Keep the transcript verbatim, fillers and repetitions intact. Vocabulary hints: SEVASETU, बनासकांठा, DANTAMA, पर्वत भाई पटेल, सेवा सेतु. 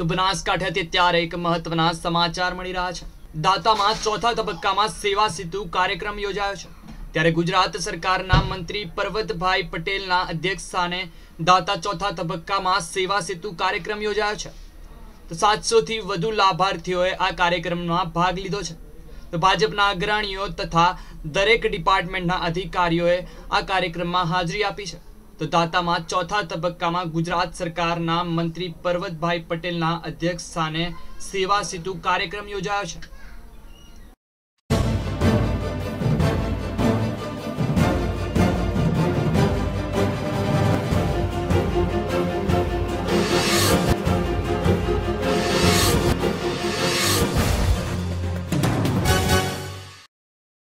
तो बनासकांठाથી અત્યારે એક મહત્વના સમાચાર મળી રહ્યા છે। દાતામાં ચોથા તબક્કામાં સેવા સેતુ કાર્યક્રમ યોજાયો છે। ત્યારે ગુજરાત સરકારના મંત્રી पर्वत भाई પટેલના અધ્યક્ષસ્થાને દાતા ચોથા તબક્કામાં સેવા સેતુ કાર્યક્રમ યોજાયો છે। તો सात सौ થી વધુ લાભાર્થીઓએ આ કાર્યક્રમમાં ભાગ લીધો છે। તો ભાજપના અગ્રણીઓ તથા દરેક ડિપાર્ટમેન્ટના અધિકારીઓએ આ કાર્યક્રમમાં હાજરી આપી છે। तो दाता में चौथा तबक्का में गुजरात सरकार ना मंत्री पर्वत भाई पटेल ना अध्यक्ष स्थाने सेवा सेतु कार्यक्रम योजायो छे।